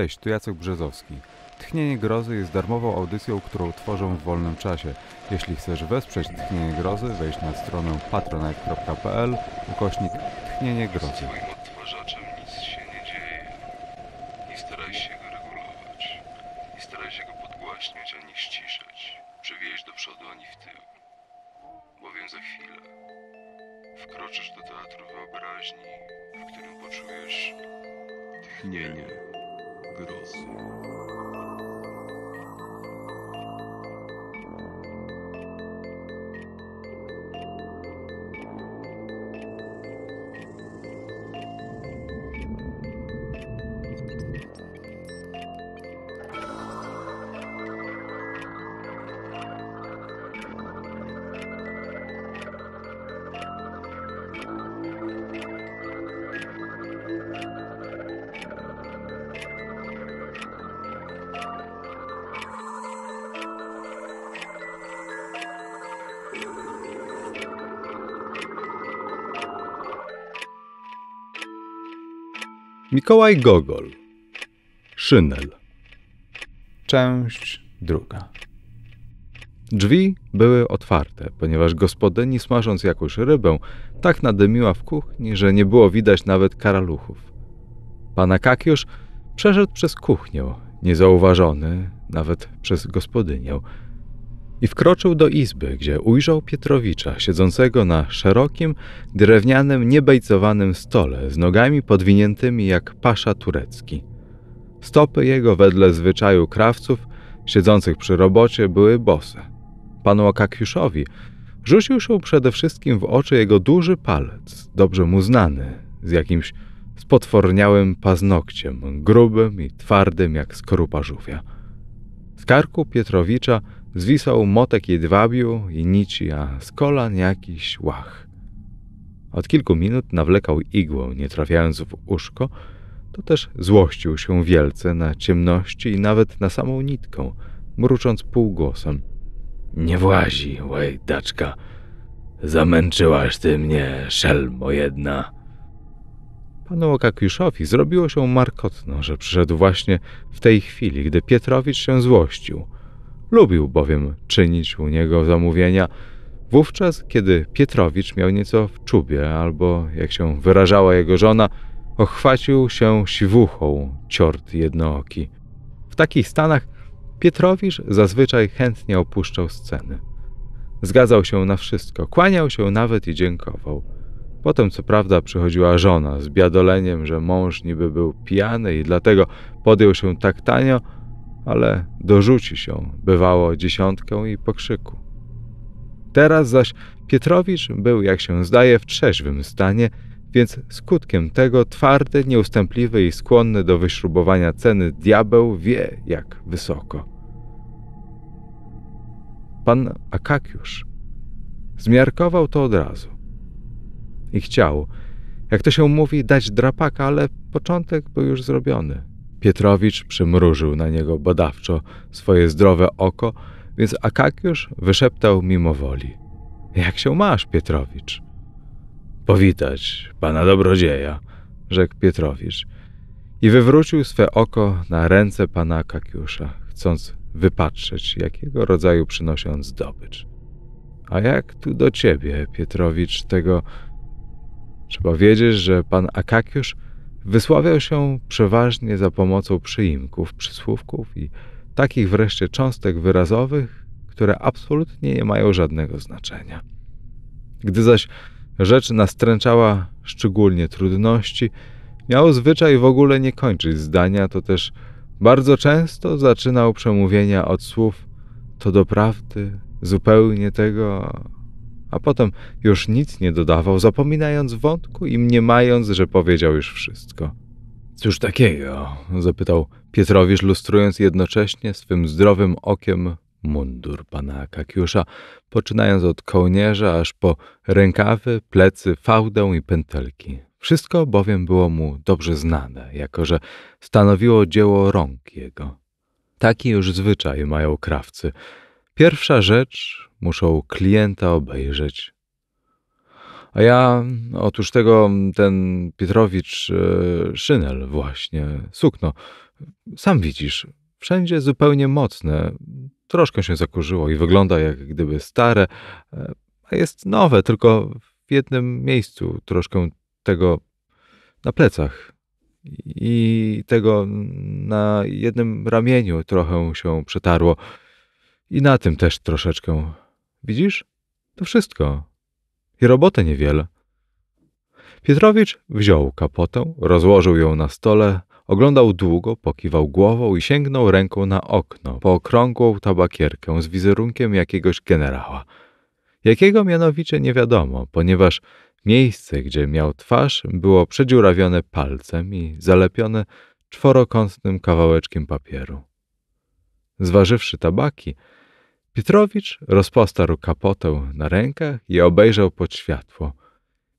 Cześć, tu Jacek Brzezowski. Tchnienie Grozy jest darmową audycją, którą tworzę w wolnym czasie. Jeśli chcesz wesprzeć Tchnienie Grozy, wejdź na stronę patronite.pl /Tchnienie Grozy. Swoim odtwarzaczem nic się nie dzieje. Nie staraj się go regulować. Nie staraj się go podgłaśniać ani ściszać. Przewieźć do przodu ani w tył. Bowiem za chwilę wkroczysz do teatru wyobraźni, w którym poczujesz tchnienie grozy. Mikołaj Gogol. Szynel. Część 2. Drzwi były otwarte, ponieważ gospodyni, smażąc jakąś rybę, tak nadymiła w kuchni, że nie było widać nawet karaluchów. Pan Akakiusz przeszedł przez kuchnię, niezauważony nawet przez gospodynię, i wkroczył do izby, gdzie ujrzał Pietrowicza, siedzącego na szerokim, drewnianym, niebejcowanym stole, z nogami podwiniętymi jak pasza turecki. Stopy jego, wedle zwyczaju krawców siedzących przy robocie, były bose. Panu Akakiuszowi rzucił się przede wszystkim w oczy jego duży palec, dobrze mu znany, z jakimś spotworniałym paznokciem, grubym i twardym jak skorupa żółwia. Z karku Pietrowicza zwisał motek jedwabiu i nici, a z kolan jakiś łach. Od kilku minut nawlekał igłę, nie trafiając w uszko, to też złościł się wielce na ciemności i nawet na samą nitkę, mrucząc półgłosem. — Nie włazi, łajdaczka! Zamęczyłaś ty mnie, szelmo jedna! Panu Akakiuszowi zrobiło się markotno, że przyszedł właśnie w tej chwili, gdy Pietrowicz się złościł. Lubił bowiem czynić u niego zamówienia wówczas, kiedy Pietrowicz miał nieco w czubie, albo, jak się wyrażała jego żona, ochwacił się siwuchą ciort jednooki. W takich stanach Pietrowicz zazwyczaj chętnie opuszczał sceny. Zgadzał się na wszystko, kłaniał się nawet i dziękował. Potem co prawda przychodziła żona z biadoleniem, że mąż niby był pijany i dlatego podjął się tak tanio, ale dorzuci się, bywało, dziesiątkę i pokrzyku. Teraz zaś Pietrowicz był, jak się zdaje, w trzeźwym stanie, więc skutkiem tego twardy, nieustępliwy i skłonny do wyśrubowania ceny diabeł wie, jak wysoko. Pan Akakiusz zmiarkował to od razu i chciał, jak to się mówi, dać drapaka, ale początek był już zrobiony. Pietrowicz przymrużył na niego badawczo swoje zdrowe oko, więc Akakiusz wyszeptał mimowoli: — Jak się masz, Pietrowicz? — Powitać pana dobrodzieja — rzekł Pietrowicz i wywrócił swe oko na ręce pana Akakiusza, chcąc wypatrzeć, jakiego rodzaju przynosi on zdobycz. — A jak tu do ciebie, Pietrowicz, tego... Trzeba wiedzieć, że pan Akakiusz wysławiał się przeważnie za pomocą przyimków, przysłówków i takich wreszcie cząstek wyrazowych, które absolutnie nie mają żadnego znaczenia. Gdy zaś rzecz nastręczała szczególnie trudności, miał zwyczaj w ogóle nie kończyć zdania, to też bardzo często zaczynał przemówienia od słów „to doprawdy, zupełnie tego...” a potem już nic nie dodawał, zapominając wątku i mniemając, że powiedział już wszystko. — Cóż takiego? — zapytał Pietrowicz, lustrując jednocześnie swym zdrowym okiem mundur pana Akakiusza, poczynając od kołnierza aż po rękawy, plecy, fałdę i pętelki. Wszystko bowiem było mu dobrze znane, jako że stanowiło dzieło rąk jego. Taki już zwyczaj mają krawcy. Pierwsza rzecz... muszą klienta obejrzeć. A ja, otóż tego, ten Pietrowicz, szynel właśnie, sukno, sam widzisz, wszędzie zupełnie mocne, troszkę się zakurzyło i wygląda jak gdyby stare, a jest nowe, tylko w jednym miejscu, troszkę tego na plecach i tego na jednym ramieniu trochę się przetarło i na tym też troszeczkę. Widzisz? To wszystko. I robotę niewiele. Pietrowicz wziął kapotę, rozłożył ją na stole, oglądał długo, pokiwał głową i sięgnął ręką na okno po okrągłą tabakierkę z wizerunkiem jakiegoś generała. Jakiego mianowicie nie wiadomo, ponieważ miejsce, gdzie miał twarz, było przedziurawione palcem i zalepione czworokątnym kawałeczkiem papieru. Zważywszy tabaki, Pietrowicz rozpostarł kapotę na rękach i obejrzał pod światło.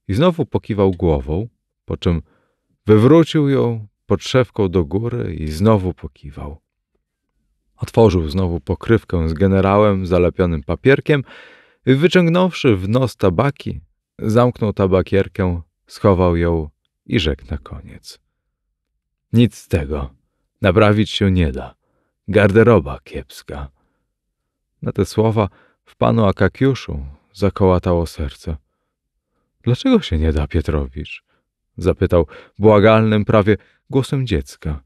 I znowu pokiwał głową, po czym wywrócił ją pod szewką do góry i znowu pokiwał. Otworzył znowu pokrywkę z generałem zalepionym papierkiem i wyciągnąwszy w nos tabaki, zamknął tabakierkę, schował ją i rzekł na koniec. Nic z tego, naprawić się nie da. Garderoba kiepska. Na te słowa w panu Akakiuszu zakołatało serce. Dlaczego się nie da, Pietrowicz? Zapytał błagalnym, prawie głosem dziecka.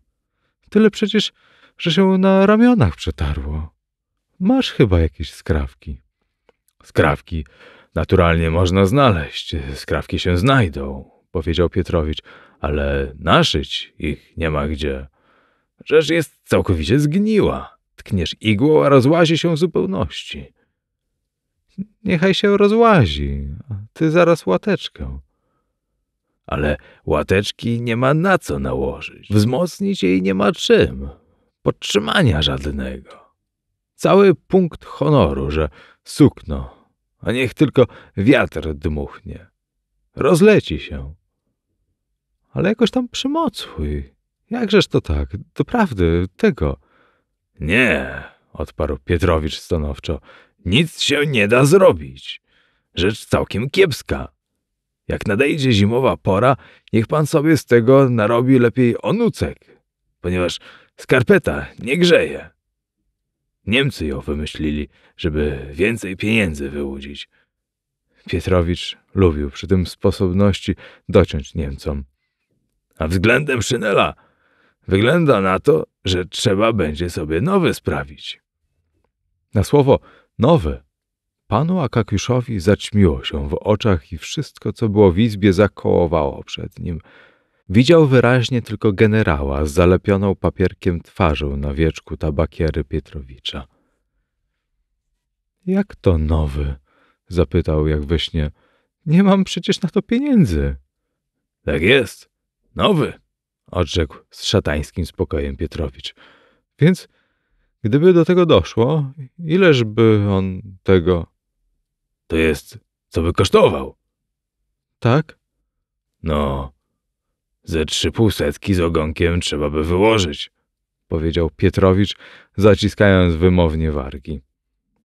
Tyle przecież, że się na ramionach przetarło. Masz chyba jakieś skrawki. Skrawki naturalnie można znaleźć. Skrawki się znajdą, powiedział Pietrowicz, ale naszyć ich nie ma gdzie. Rzecz jest całkowicie zgniła. Tkniesz igłą, a rozłazi się w zupełności. Niechaj się rozłazi, a ty zaraz łateczkę. Ale łateczki nie ma na co nałożyć. Wzmocnić jej nie ma czym. Podtrzymania żadnego. Cały punkt honoru, że sukno, a niech tylko wiatr dmuchnie. Rozleci się. Ale jakoś tam przymocuj. Jakżeż to tak? Doprawdy, tego... Nie, odparł Pietrowicz stanowczo, nic się nie da zrobić. Rzecz całkiem kiepska. Jak nadejdzie zimowa pora, niech pan sobie z tego narobi lepiej onucek, ponieważ skarpeta nie grzeje. Niemcy ją wymyślili, żeby więcej pieniędzy wyłudzić. Pietrowicz lubił przy tym sposobności dociąć Niemcom. A względem szynela wygląda na to, że trzeba będzie sobie nowy sprawić. Na słowo nowy panu Akakiuszowi zaćmiło się w oczach i wszystko, co było w izbie, zakołowało przed nim. Widział wyraźnie tylko generała z zalepioną papierkiem twarzą na wieczku tabakiery Pietrowicza. Jak to nowy? Zapytał jak we śnie. Nie mam przecież na to pieniędzy. Tak jest, nowy. Odrzekł z szatańskim spokojem Pietrowicz. Więc gdyby do tego doszło, ileż by on tego... To jest, co by kosztował. Tak? No, ze 3,5 z ogonkiem trzeba by wyłożyć, powiedział Pietrowicz, zaciskając wymownie wargi.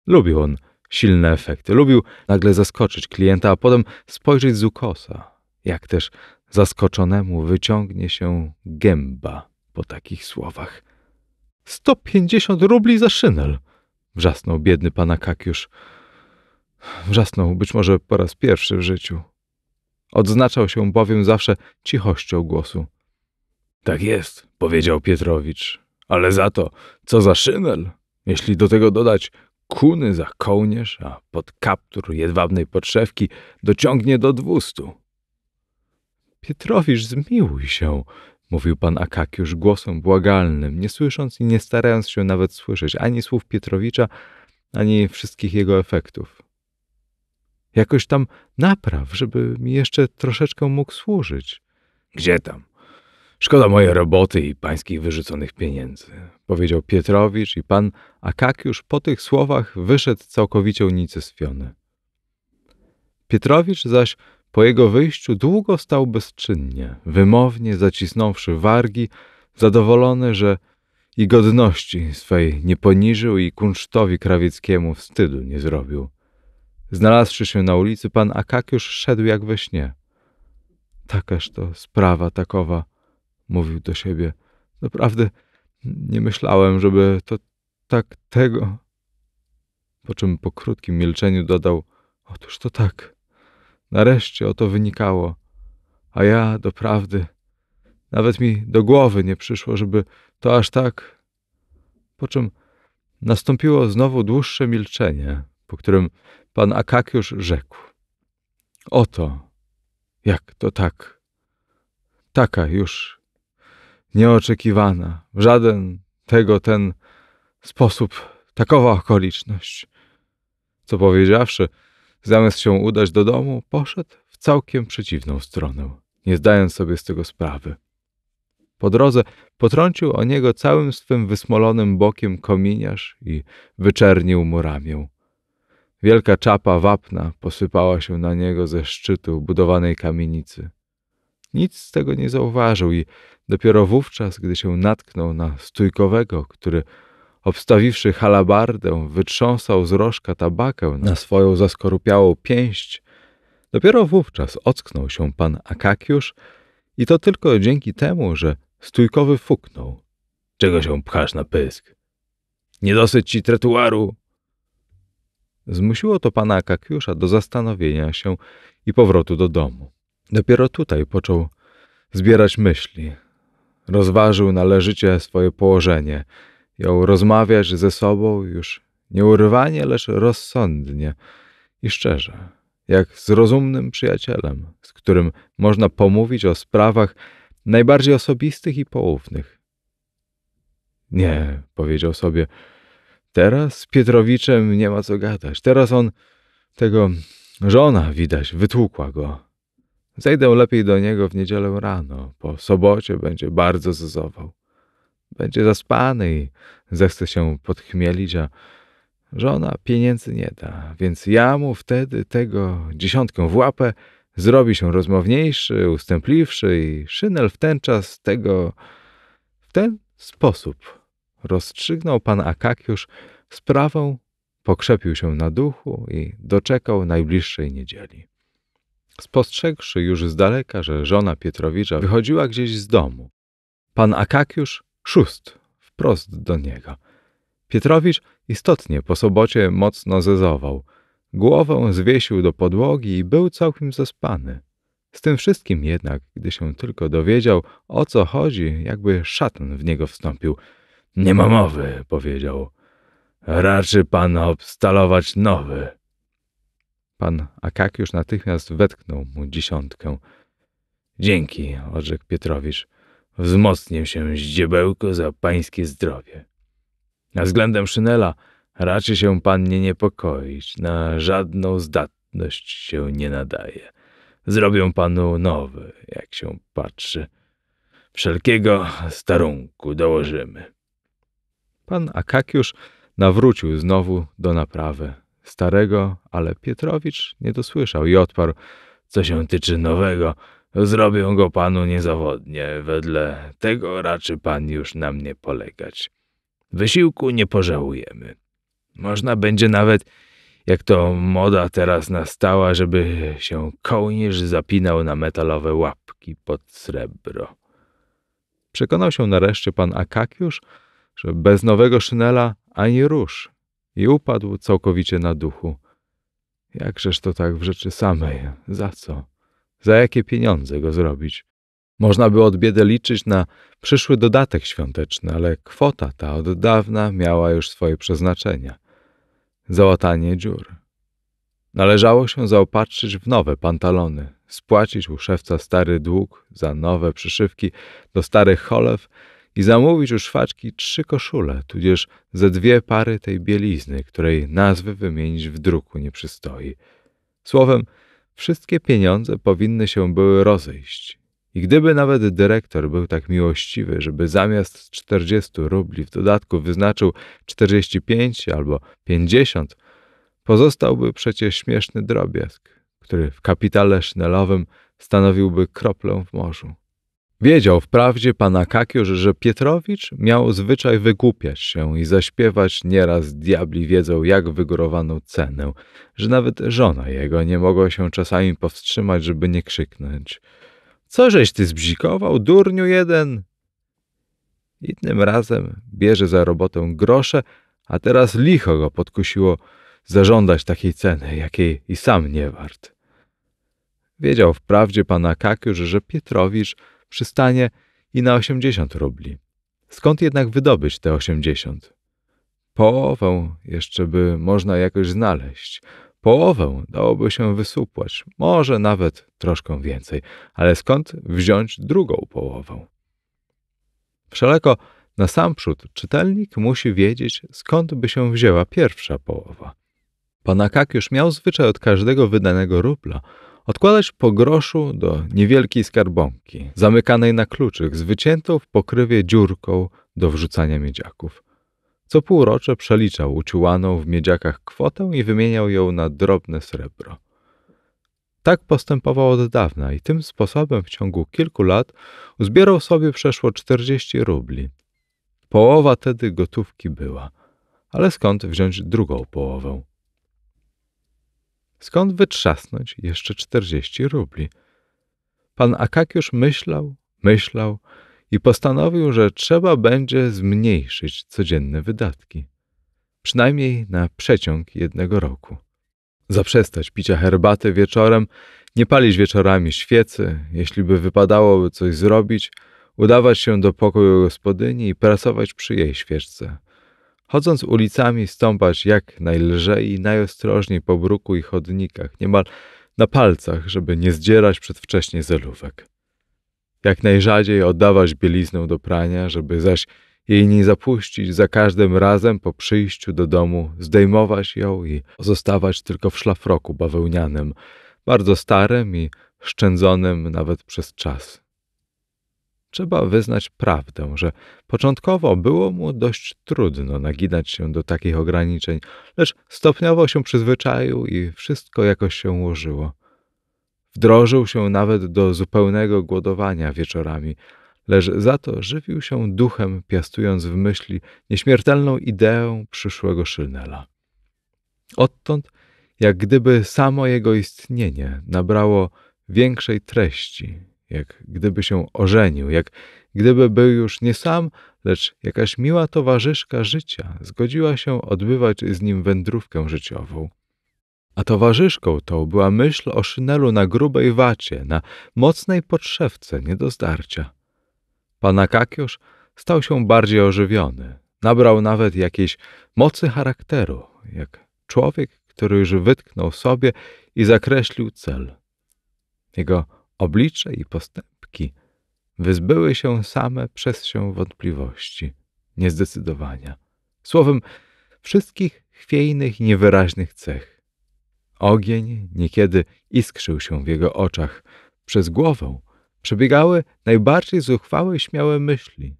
Lubił on silne efekty, lubił nagle zaskoczyć klienta, a potem spojrzeć z ukosa, jak też... Zaskoczonemu wyciągnie się gęba po takich słowach. 150 rubli za szynel! Wrzasnął biedny pan Akakiusz. Wrzasnął być może po raz pierwszy w życiu. Odznaczał się bowiem zawsze cichością głosu. Tak jest, powiedział Pietrowicz. Ale za to, co za szynel? Jeśli do tego dodać kuny za kołnierz, a pod kaptur jedwabnej podszewki dociągnie do 200. Pietrowicz, zmiłuj się, mówił pan Akakiusz głosem błagalnym, nie słysząc i nie starając się nawet słyszeć ani słów Pietrowicza, ani wszystkich jego efektów. Jakoś tam napraw, żeby mi jeszcze troszeczkę mógł służyć. Gdzie tam? Szkoda mojej roboty i pańskich wyrzuconych pieniędzy, powiedział Pietrowicz i pan Akakiusz po tych słowach wyszedł całkowicie unicestwiony. Pietrowicz zaś po jego wyjściu długo stał bezczynnie, wymownie zacisnąwszy wargi, zadowolony, że i godności swej nie poniżył i kunsztowi krawieckiemu wstydu nie zrobił. Znalazłszy się na ulicy, pan Akakiusz szedł jak we śnie. Takaż to sprawa takowa, mówił do siebie. Naprawdę nie myślałem, żeby to tak tego... Po czym po krótkim milczeniu dodał, otóż to tak, nareszcie o to wynikało, a ja doprawdy, nawet mi do głowy nie przyszło, żeby to aż tak... Po czym nastąpiło znowu dłuższe milczenie, po którym pan Akakiusz rzekł. Oto, jak to tak, taka już nieoczekiwana, w żaden ten sposób, takowa okoliczność. Co powiedziawszy, zamiast się udać do domu, poszedł w całkiem przeciwną stronę, nie zdając sobie z tego sprawy. Po drodze potrącił o niego całym swym wysmolonym bokiem kominiarz i wyczernił mu ramię. Wielka czapa wapna posypała się na niego ze szczytu budowanej kamienicy. Nic z tego nie zauważył i dopiero wówczas, gdy się natknął na stójkowego, który obstawiwszy halabardę, wytrząsał z rożka tabakę na swoją zaskorupiałą pięść, dopiero wówczas ocknął się pan Akakiusz i to tylko dzięki temu, że stójkowy fuknął. Czego się pchasz na pysk? Nie dosyć ci tretuaru! Zmusiło to pana Akakiusza do zastanowienia się i powrotu do domu. Dopiero tutaj począł zbierać myśli. Rozważył należycie swoje położenie, jął rozmawiać ze sobą już nieurwanie, lecz rozsądnie i szczerze, jak z rozumnym przyjacielem, z którym można pomówić o sprawach najbardziej osobistych i poufnych. Nie, powiedział sobie, teraz z Pietrowiczem nie ma co gadać, teraz on, tego żona widać, wytłukła go. Zejdę lepiej do niego w niedzielę rano, po sobocie będzie bardzo zezował. Będzie zaspany i zechce się podchmielić, a żona pieniędzy nie da, więc ja mu wtedy tego dziesiątkę w łapę zrobi się rozmowniejszy, ustępliwszy i Szynel w ten czas tego... W ten sposób rozstrzygnął pan Akakiusz sprawę, pokrzepił się na duchu i doczekał najbliższej niedzieli. Spostrzegłszy już z daleka, że żona Pietrowicza wychodziła gdzieś z domu, pan Akakiusz szóst wprost do niego. Pietrowicz istotnie po sobocie mocno zezował. Głowę zwiesił do podłogi i był całkiem zaspany. Z tym wszystkim jednak, gdy się tylko dowiedział, o co chodzi, jakby szatan w niego wstąpił. — Nie ma mowy — powiedział. — Raczy pan obstalować nowy. Pan Akakiusz natychmiast wetknął mu dziesiątkę. — Dzięki — odrzekł Pietrowicz. Wzmocnię się zdziebełko za pańskie zdrowie. A względem Szynela raczy się pan nie niepokoić, na żadną zdatność się nie nadaje. Zrobię panu nowy, jak się patrzy. Wszelkiego starunku dołożymy. Pan Akakiusz nawrócił znowu do naprawy starego, ale Pietrowicz nie dosłyszał i odparł, co się tyczy nowego, zrobię go panu niezawodnie, wedle tego raczy pan już na mnie polegać. Wysiłku nie pożałujemy. Można będzie nawet, jak to moda teraz nastała, żeby się kołnierz zapinał na metalowe łapki pod srebro. Przekonał się nareszcie pan Akakiusz, że bez nowego Szynela ani rusz i upadł całkowicie na duchu. Jakżeż to tak w rzeczy samej, za co? Za jakie pieniądze go zrobić? Można by od biedy liczyć na przyszły dodatek świąteczny, ale kwota ta od dawna miała już swoje przeznaczenia. Załatanie dziur. Należało się zaopatrzyć w nowe pantalony, spłacić u szewca stary dług za nowe przyszywki do starych cholew i zamówić u szwaczki 3 koszule, tudzież ze 2 pary tej bielizny, której nazwy wymienić w druku nie przystoi. Słowem, wszystkie pieniądze powinny się były rozejść i gdyby nawet dyrektor był tak miłościwy, żeby zamiast 40 rubli w dodatku wyznaczył 45 albo 50, pozostałby przecież śmieszny drobiazg, który w kapitale szynelowym stanowiłby kroplę w morzu. Wiedział wprawdzie pan Akakiusz, że Pietrowicz miał zwyczaj wygłupiać się i zaśpiewać, nieraz diabli wiedzą jak wygórowaną cenę, że nawet żona jego nie mogła się czasami powstrzymać, żeby nie krzyknąć. Co żeś ty zbzikował, durniu jeden? Innym razem bierze za robotę grosze, a teraz licho go podkusiło zażądać takiej ceny, jakiej i sam nie wart. Wiedział wprawdzie pan Akakiusz, że Pietrowicz przystanie i na 80 rubli. Skąd jednak wydobyć te 80? Połowę jeszcze by można jakoś znaleźć. Połowę dałoby się wysupłać, może nawet troszkę więcej, ale skąd wziąć drugą połowę? Wszelako nasamprzód czytelnik musi wiedzieć, skąd by się wzięła pierwsza połowa. Pan Akakiusz miał zwyczaj od każdego wydanego rubla odkładać po groszu do niewielkiej skarbonki, zamykanej na kluczyk, z wyciętą w pokrywie dziurką do wrzucania miedziaków. Co półrocze przeliczał uciułaną w miedziakach kwotę i wymieniał ją na drobne srebro. Tak postępował od dawna i tym sposobem w ciągu kilku lat uzbierał sobie przeszło 40 rubli. Połowa tedy gotówki była, ale skąd wziąć drugą połowę? Skąd wytrzasnąć jeszcze 40 rubli? Pan Akakiusz myślał i postanowił, że trzeba będzie zmniejszyć codzienne wydatki. Przynajmniej na przeciąg 1 roku. Zaprzestać picia herbaty wieczorem, nie palić wieczorami świecy, jeśli by wypadałoby coś zrobić, udawać się do pokoju gospodyni i pracować przy jej świeczce. Chodząc ulicami, stąpać jak najlżej i najostrożniej po bruku i chodnikach, niemal na palcach, żeby nie zdzierać przedwcześnie zelówek. Jak najrzadziej oddawać bieliznę do prania, żeby zaś jej nie zapuścić, za każdym razem po przyjściu do domu zdejmować ją i zostawać tylko w szlafroku bawełnianym, bardzo starym i szczędzonym nawet przez czas. Trzeba wyznać prawdę, że początkowo było mu dość trudno naginać się do takich ograniczeń, lecz stopniowo się przyzwyczaił i wszystko jakoś się ułożyło. Wdrożył się nawet do zupełnego głodowania wieczorami, lecz za to żywił się duchem, piastując w myśli nieśmiertelną ideę przyszłego Szynela. Odtąd, jak gdyby samo jego istnienie nabrało większej treści, jak gdyby się ożenił, jak gdyby był już nie sam, lecz jakaś miła towarzyszka życia zgodziła się odbywać z nim wędrówkę życiową. A towarzyszką tą była myśl o Szynelu na grubej wacie, na mocnej podszewce, nie do zdarcia. Pan Akakiusz stał się bardziej ożywiony, nabrał nawet jakiejś mocy charakteru, jak człowiek, który już wytknął sobie i zakreślił cel. Jego oblicze i postępki wyzbyły się same przez się wątpliwości, niezdecydowania. Słowem, wszystkich chwiejnych i niewyraźnych cech. Ogień niekiedy iskrzył się w jego oczach. Przez głowę przebiegały najbardziej zuchwałe i śmiałe myśli.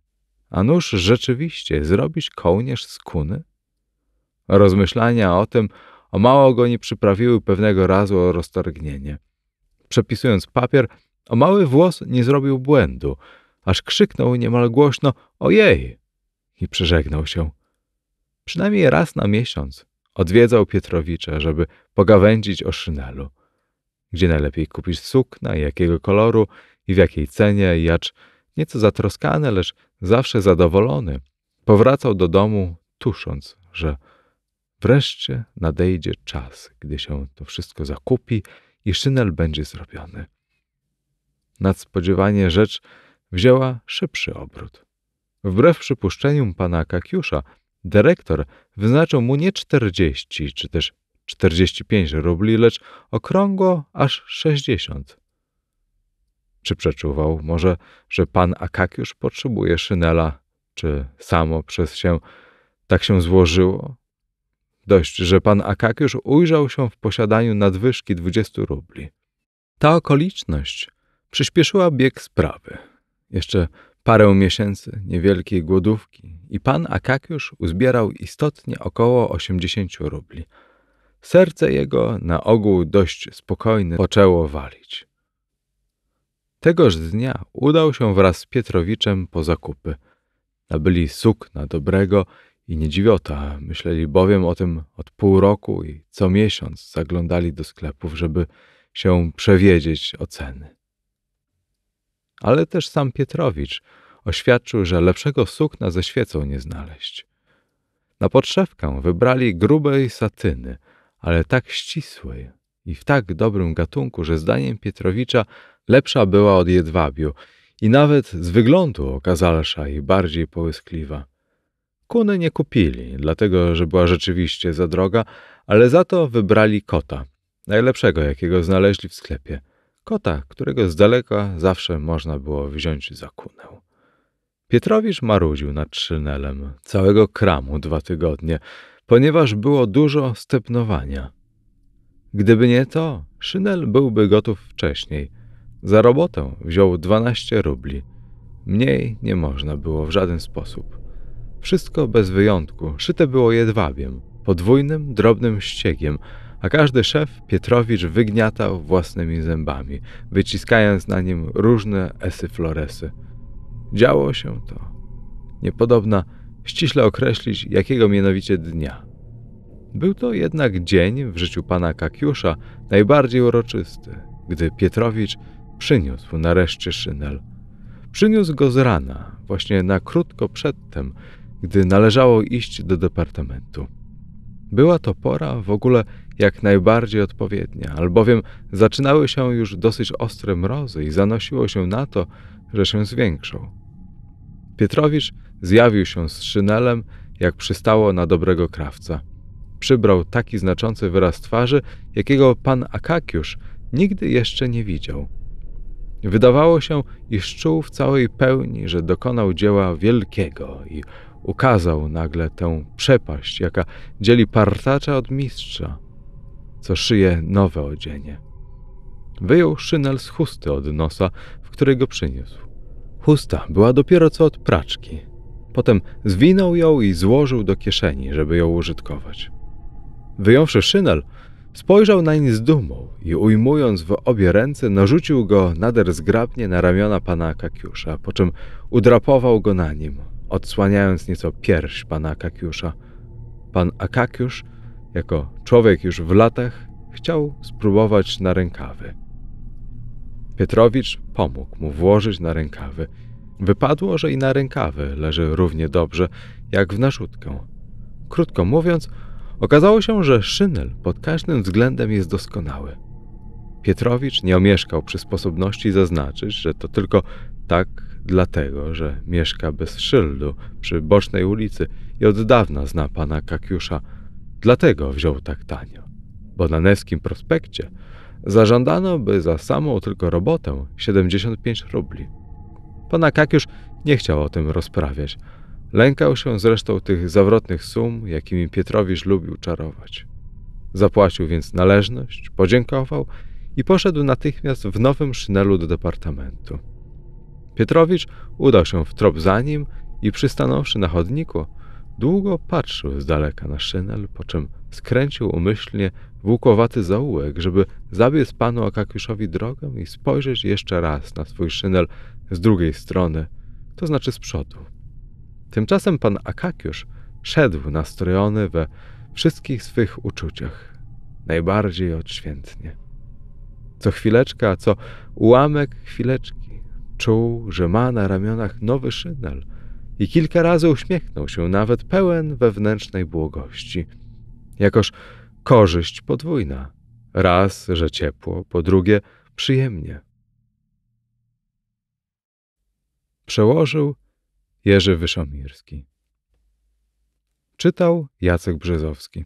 A nuż rzeczywiście zrobić kołnierz z kuny? Rozmyślania o tym o mało go nie przyprawiły pewnego razu o roztargnienie. Przepisując papier, o mały włos nie zrobił błędu, aż krzyknął niemal głośno „Ojej!” i przeżegnał się. Przynajmniej raz na miesiąc odwiedzał Pietrowicza, żeby pogawędzić o Szynelu. Gdzie najlepiej kupić sukna, jakiego koloru i w jakiej cenie, i acz nieco zatroskany, lecz zawsze zadowolony, powracał do domu, tusząc, że wreszcie nadejdzie czas, gdy się to wszystko zakupi i Szynel będzie zrobiony. Nadspodziewanie rzecz wzięła szybszy obrót. Wbrew przypuszczeniom pana Akakiusza, dyrektor wyznaczył mu nie 40 czy też 45 rubli, lecz okrągło aż 60. Czy przeczuwał może, że pan Akakiusz potrzebuje Szynela, czy samo przez się tak się złożyło? Dość, że pan Akakiusz ujrzał się w posiadaniu nadwyżki 20 rubli. Ta okoliczność przyspieszyła bieg sprawy. Jeszcze parę miesięcy niewielkiej głodówki i pan Akakiusz uzbierał istotnie około 80 rubli. Serce jego, na ogół dość spokojne, poczęło walić. Tegoż dnia udał się wraz z Pietrowiczem po zakupy. Nabyli sukna dobrego i niedziwiota, myśleli bowiem o tym od pół roku i co miesiąc zaglądali do sklepów, żeby się przewiedzieć o ceny. Ale też sam Pietrowicz oświadczył, że lepszego sukna ze świecą nie znaleźć. Na podszewkę wybrali grubej satyny, ale tak ścisłej i w tak dobrym gatunku, że zdaniem Pietrowicza lepsza była od jedwabiu i nawet z wyglądu okazalsza i bardziej połyskliwa. Kuny nie kupili, dlatego że była rzeczywiście za droga, ale za to wybrali kota, najlepszego jakiego znaleźli w sklepie. Kota, którego z daleka zawsze można było wziąć za kunę. Pietrowicz marudził nad Szynelem całego kramu 2 tygodnie, ponieważ było dużo stepnowania. Gdyby nie to, Szynel byłby gotów wcześniej. Za robotę wziął 12 rubli. Mniej nie można było w żaden sposób. Wszystko bez wyjątku szyte było jedwabiem, podwójnym, drobnym ściegiem, a każdy szef Pietrowicz wygniatał własnymi zębami, wyciskając na nim różne esy-floresy. Działo się to niepodobna ściśle określić, jakiego mianowicie dnia. Był to jednak dzień w życiu pana Akakiusza najbardziej uroczysty, gdy Pietrowicz przyniósł nareszcie Szynel. Przyniósł go z rana, właśnie na krótko przedtem, gdy należało iść do departamentu. Była to pora w ogóle jak najbardziej odpowiednia, albowiem zaczynały się już dosyć ostre mrozy i zanosiło się na to, że się zwiększą. Pietrowicz zjawił się z Szynelem, jak przystało na dobrego krawca. Przybrał taki znaczący wyraz twarzy, jakiego pan Akakiusz nigdy jeszcze nie widział. Wydawało się, iż czuł w całej pełni, że dokonał dzieła wielkiego i ukazał nagle tę przepaść, jaka dzieli partacza od mistrza, co szyje nowe odzienie. Wyjął Szynel z chusty od nosa, w której go przyniósł. Chusta była dopiero co od praczki. Potem zwinął ją i złożył do kieszeni, żeby ją użytkować. Wyjąwszy Szynel, spojrzał nań z dumą i ujmując w obie ręce, narzucił go nader zgrabnie na ramiona pana Akakiusza, po czym udrapował go na nim, odsłaniając nieco pierś pana Akakiusza. Pan Akakiusz, jako człowiek już w latach, chciał spróbować na rękawy. Pietrowicz pomógł mu włożyć na rękawy. Wypadło, że i na rękawy leży równie dobrze, jak w narzutkę. Krótko mówiąc, okazało się, że Szynel pod każdym względem jest doskonały. Pietrowicz nie omieszkał przy sposobności zaznaczyć, że to tylko tak dlatego, że mieszka bez szyldu przy bocznej ulicy i od dawna zna pana Akakiusza. Dlatego wziął tak tanio, bo na Newskim Prospekcie zażądano by za samą tylko robotę 75 rubli. Pan Akakiusz nie chciał o tym rozprawiać. Lękał się zresztą tych zawrotnych sum, jakimi Pietrowicz lubił czarować. Zapłacił więc należność, podziękował i poszedł natychmiast w nowym Szynelu do departamentu. Pietrowicz udał się w trop za nim i przystanąwszy na chodniku, długo patrzył z daleka na Szynel, po czym skręcił umyślnie w łukowaty zaułek, żeby zabiec panu Akakiuszowi drogę i spojrzeć jeszcze raz na swój Szynel z drugiej strony, to znaczy z przodu. Tymczasem pan Akakiusz szedł nastrojony we wszystkich swych uczuciach, najbardziej odświętnie. Co chwileczka, co ułamek chwileczki, czuł, że ma na ramionach nowy Szynel i kilka razy uśmiechnął się, nawet pełen wewnętrznej błogości. Jakoż korzyść podwójna. Raz, że ciepło, po drugie, przyjemnie. Przełożył Jerzy Wyszomirski. Czytał Jacek Brzezowski.